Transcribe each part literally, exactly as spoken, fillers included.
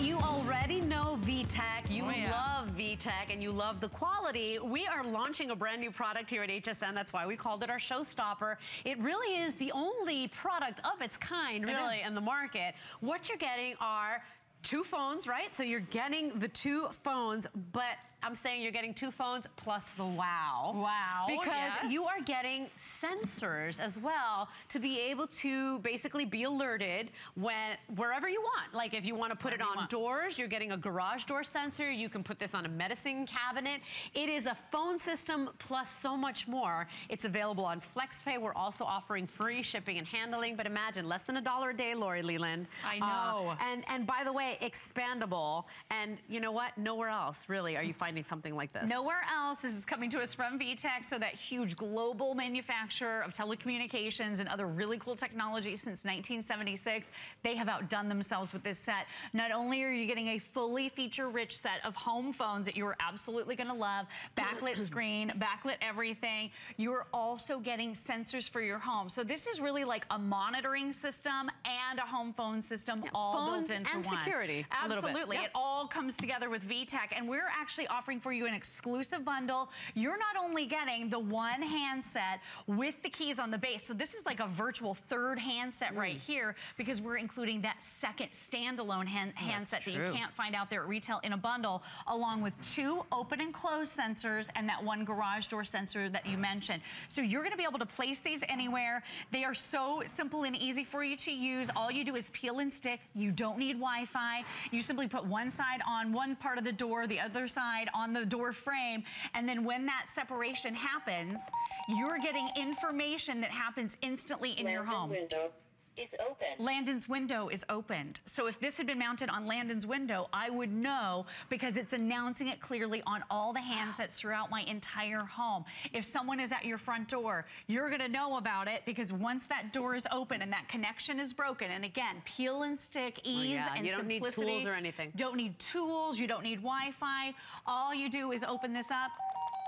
you already know VTech, you oh, yeah. love VTech, and you love the quality. We are launching a brand new product here at H S N. That's why we called it our showstopper. It really is the only product of its kind, really, it in the market. What you're getting are two phones, right? So you're getting the two phones, but I'm saying you're getting two phones plus the wow. Wow. Because yes. you are getting sensors as well to be able to basically be alerted when wherever you want. Like if you want to put wherever it on you doors, you're getting a garage door sensor. You can put this on a medicine cabinet. It is a phone system plus so much more. It's available on FlexPay. We're also offering free shipping and handling. But imagine, less than a dollar a day, Lori Leland. I know. Uh, and, and by the way, expandable. And you know what? Nowhere else, really, are you finding something like this. Nowhere else. This is coming to us from VTech, so that huge global manufacturer of telecommunications and other really cool technology since nineteen seventy-six. They have outdone themselves with this set. Not only are you getting a fully feature-rich set of home phones that you are absolutely going to love, backlit screen, backlit everything, you are also getting sensors for your home. So this is really like a monitoring system and a home phone system yeah, all built into and one. And security. Absolutely. Yep. It all comes together with VTech, and we're actually offering offering for you an exclusive bundle. You're not only getting the one handset with the keys on the base, so this is like a virtual third handset mm. right here, because we're including that second standalone hand oh, handset that you can't find out there at retail in a bundle, along with two open and close sensors and that one garage door sensor that you mentioned. So you're going to be able to place these anywhere. They are so simple and easy for you to use. All you do is peel and stick. You don't need Wi-Fi. You simply put one side on one part of the door, the other side on the door frame, and then when that separation happens, you're getting information that happens instantly in Landon's your home. Window is open. Landon's window is opened. So if this had been mounted on Landon's window, I would know, because it's announcing it clearly on all the handsets throughout my entire home. If someone is at your front door, you're gonna know about it, because once that door is open and that connection is broken, and again, peel and stick, ease well, yeah. and you don't simplicity. Need tools or anything. Don't need tools, you don't need Wi-Fi. All you do is open this up,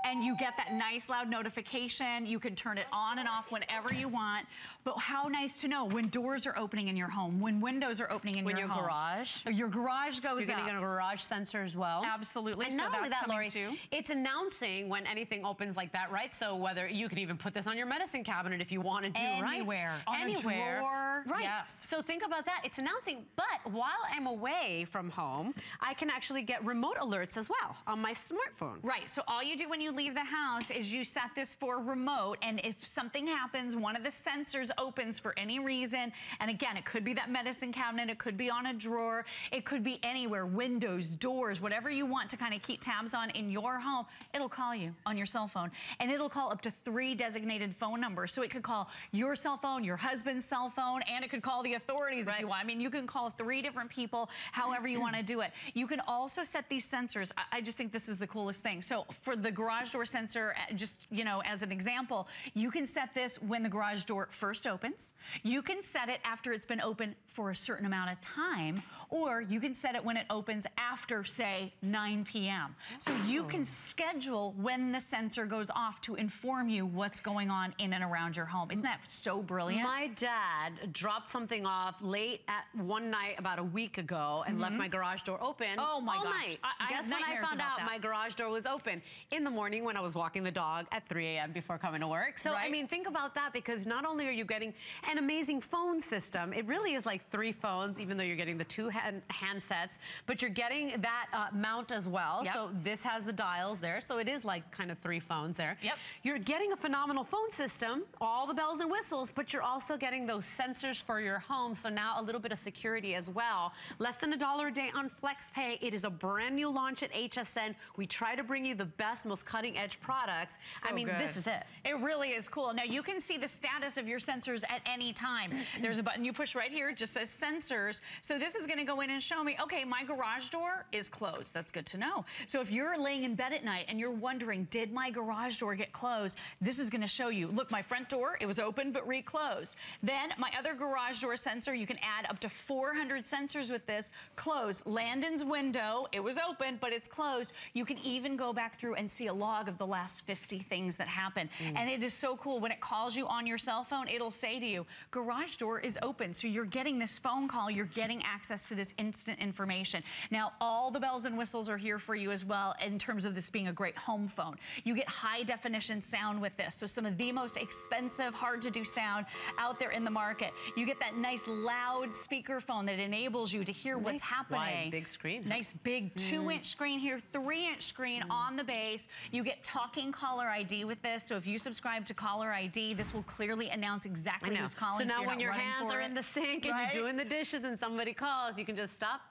and you get that nice loud notification. You can turn it on and off whenever you want. But how nice to know when doors are opening in your home, when windows are opening in when your, your home. garage. Your garage goes You're up. You're getting a garage sensor as well. Absolutely. And so not that's only that, Lori, too. It's announcing when anything opens like that, right? So whether you can even put this on your medicine cabinet if you want to do, right? Anywhere. On Anywhere. A drawer. Right. Yes. So think about that. It's announcing, but while I'm away from home, I can actually get remote alerts as well on my smartphone. Right. So all you do when you leave the house is you set this for remote, and if something happens, one of the sensors opens for any reason, and again, it could be that medicine cabinet, it could be on a drawer, it could be anywhere, windows, doors, whatever you want to kind of keep tabs on in your home. It'll call you on your cell phone, and it'll call up to three designated phone numbers. So it could call your cell phone, your husband's cell phone, and it could call the authorities right. if you want. I mean, you can call three different people, however you want to do it. You can also set these sensors. I, I just think this is the coolest thing. So for the garage door sensor, just, you know, as an example, you can set this when the garage door first opens. You can set it after it's been open for a certain amount of time, or you can set it when it opens after, say, nine P M So you can schedule when the sensor goes off to inform you what's going on in and around your home. Isn't that so brilliant? My dad dropped something off late at one night about a week ago and mm-hmm. left my garage door open oh my all gosh. night. I, I Guess when I found out that. my garage door was open in the morning when I was walking the dog at three A M before coming to work. So, right. I mean, think about that, because not only are you getting an amazing phone system, it really is like three phones, even though you're getting the two hand handsets, but you're getting that uh, mount as well. Yep. So this has the dials there. So it is like kind of three phones there. Yep. You're getting a phenomenal phone system, all the bells and whistles, but you're also getting those sensors for your home. So now a little bit of security as well. Less than a dollar a day on FlexPay. It is a brand new launch at H S N. We try to bring you the best, most cutting edge products. So I mean, good. This is it. It really is cool. Now you can see the status of your sensors at any time. There's a button you push right here. It just says sensors. So this is going to go in and show me, okay, my garage door is closed. That's good to know. So if you're laying in bed at night and you're wondering, did my garage door get closed? This is going to show you, look, my front door, it was open but reclosed. Then my other garage door sensor, you can add up to four hundred sensors with this. Closed. Landon's window, it was open, but it's closed. You can even go back through and see a log of the last fifty things that happen. Mm. And it is so cool. When it calls you on your cell phone, it'll say to you, garage door is open. So you're getting this phone call. You're getting access to this instant information. Now, all the bells and whistles are here for you as well in terms of this being a great home phone. You get high definition sound with this. So some of the most expensive, hard to do sound out there in the market. You get that nice loud speaker phone that enables you to hear nice, what's happening. Wide, big screen. Nice big two inch mm. screen here, three inch screen mm. on the base. You get talking caller I D with this. So if you subscribe to caller I D, this will clearly announce exactly who's calling. So now so when your hands are it. in the sink right? and you're doing the dishes and somebody calls, you can just stop.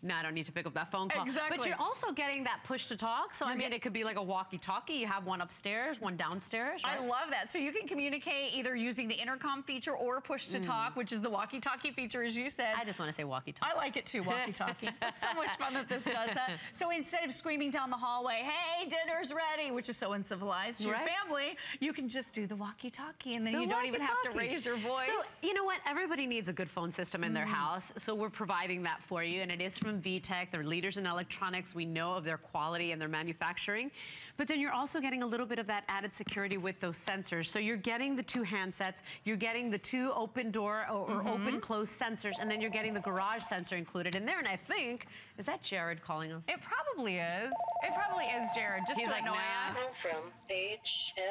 No, I don't need to pick up that phone call. Exactly. But you're also getting that push to talk. So, I mean, it could be like a walkie-talkie. You have one upstairs, one downstairs. Right? I love that. So you can communicate either using the intercom feature or push to talk, mm. which is the walkie-talkie feature, as you said. I just want to say walkie-talkie. I like it too, walkie-talkie. It's so much fun that this does that. So instead of screaming down the hallway, hey, dinner's ready, which is so uncivilized to right? your family, you can just do the walkie-talkie and then the you don't even have to raise your voice. So, you know what? Everybody needs a good phone system in mm. their house. So we're providing that for you, and it is from From VTech. They're leaders in electronics. We know of their quality and their manufacturing. But then you're also getting a little bit of that added security with those sensors. So you're getting the two handsets, you're getting the two open door or, or mm-hmm. open close sensors, and then you're getting the garage sensor included in there. And I think, is that Jared calling us? It probably is. It probably is Jared. Just He's to like, annoy us. I'm from H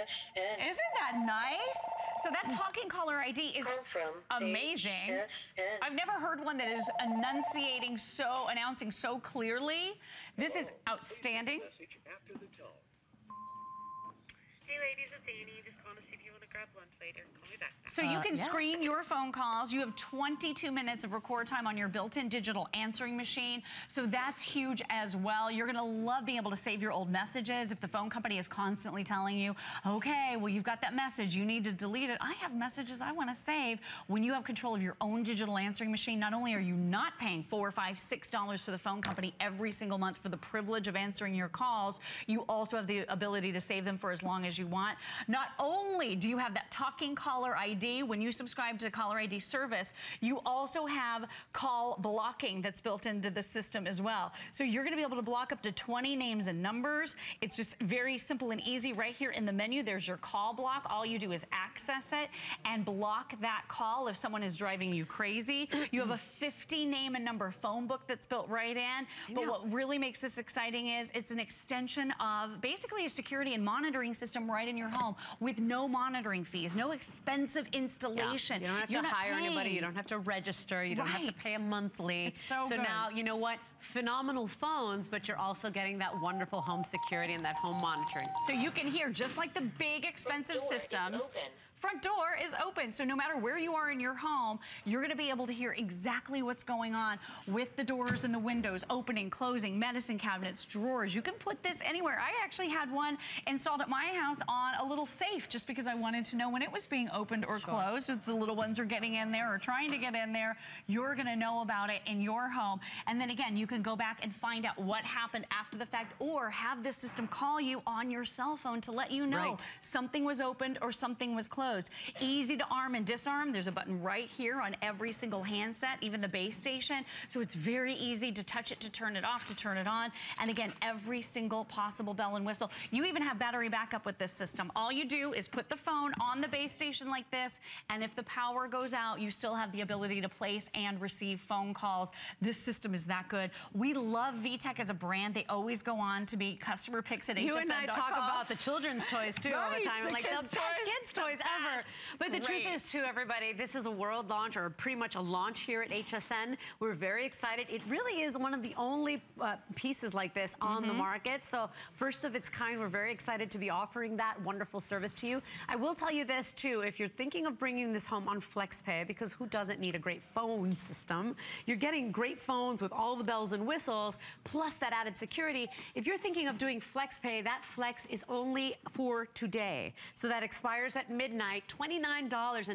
S N. Isn't that nice? So that talking caller I D is amazing. H S N. I've never heard one that is enunciating so announcing so clearly. This is outstanding. Hey ladies, it's Annie. Just calling to see if you want to grab lunch later. Call me back. So uh, you can yeah. screen your phone calls. You have twenty-two minutes of record time on your built-in digital answering machine. So that's huge as well. You're going to love being able to save your old messages. If the phone company is constantly telling you, okay, well, you've got that message, you need to delete it. I have messages I want to save. When you have control of your own digital answering machine, not only are you not paying four, five, six dollars to the phone company every single month for the privilege of answering your calls, you also have the ability to save them for as long as you want. Not only do you have that talking caller I D, when you subscribe to caller I D service, you also have call blocking that's built into the system as well. So you're going to be able to block up to twenty names and numbers. It's just very simple and easy. Right here in the menu, there's your call block. All you do is access it and block that call if someone is driving you crazy. You have a fifty name and number phone book that's built right in. But what really makes this exciting is it's an extension of basically a security and monitoring system right in your home with no monitoring fees, no expensive installation. Yeah. You don't have You're to hire paying. anybody. You don't have to register. You right. don't have to pay a monthly. It's so, so good. Now, you know what? Phenomenal phones, but you're also getting that wonderful home security and that home monitoring. So you can hear, just like the big expensive systems, front door is open. So no matter where you are in your home, you're going to be able to hear exactly what's going on with the doors and the windows, opening, closing, medicine cabinets, drawers. You can put this anywhere. I actually had one installed at my house on a little safe just because I wanted to know when it was being opened or sure. closed. If the little ones are getting in there or trying to get in there, you're going to know about it in your home. And then again, you can go back and find out what happened after the fact, or have this system call you on your cell phone to let you know right. something was opened or something was closed. Easy to arm and disarm. There's a button right here on every single handset, even the base station. So it's very easy to touch it, to turn it off, to turn it on. And again, every single possible bell and whistle. You even have battery backup with this system. All you do is put the phone on the base station like this, and if the power goes out, you still have the ability to place and receive phone calls. This system is that good. We love VTech as a brand. They always go on to be customer picks at H S N dot com. You and I talk about the children's toys too right, all the time. The like kids the best kids toys ever. Ever. But the Great. truth is, too, everybody, this is a world launch, or pretty much a launch here at H S N. We're very excited. It really is one of the only uh, pieces like this on mm-hmm. the market. So first of its kind, we're very excited to be offering that wonderful service to you. I will tell you this, too. If you're thinking of bringing this home on FlexPay, because who doesn't need a great phone system? You're getting great phones with all the bells and whistles, plus that added security. If you're thinking of doing FlexPay, that Flex is only for today. So that expires at midnight. tonight, twenty-nine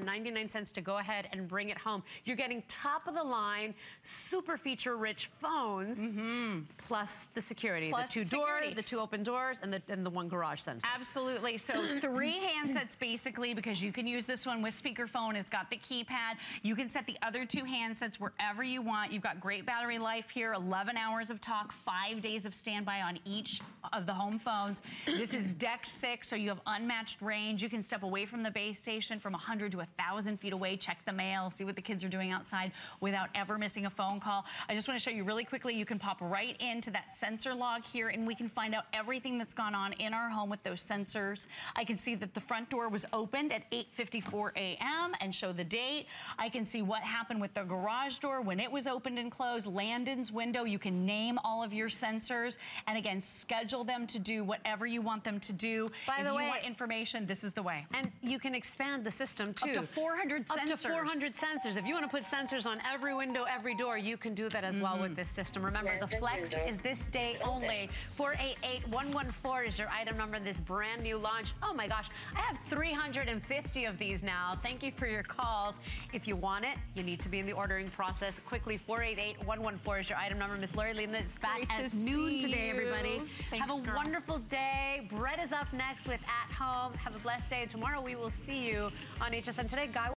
ninety-nine to go ahead and bring it home. You're getting top of the line, super feature rich phones, mm-hmm. plus the security, plus the two security. door, the two open doors, and the and the one garage sensor. Absolutely. So three handsets basically, because you can use this one with speakerphone. It's got the keypad. You can set the other two handsets wherever you want. You've got great battery life here, eleven hours of talk, five days of standby on each of the home phones. This is deck six, so you have unmatched range. You can step away from the base station from one hundred to one thousand feet away, check the mail, see what the kids are doing outside without ever missing a phone call. I just want to show you really quickly, you can pop right into that sensor log here and we can find out everything that's gone on in our home with those sensors. I can see that the front door was opened at eight fifty-four a m and show the date. I can see what happened with the garage door when it was opened and closed, Landon's window. You can name all of your sensors and again, schedule them to do whatever you want them to do. By the way, if you want information, this is the way. And you can expand the system too. Up to four hundred sensors. Up to four hundred sensors. If you want to put sensors on every window, every door, you can do that as mm-hmm. well with this system. Remember, the Flex is this day only. four eight eight one one four is your item number in this brand new launch. Oh my gosh, I have three hundred fifty of these now. Thank you for your calls. If you want it, you need to be in the ordering process quickly. four eight eight one one four is your item number. Miss Lori Lynn is back at noon today, everybody. Thanks, have a girl. wonderful day. Brett is up next with At Home. Have a blessed day. Tomorrow we will see you on H S N Today. Guy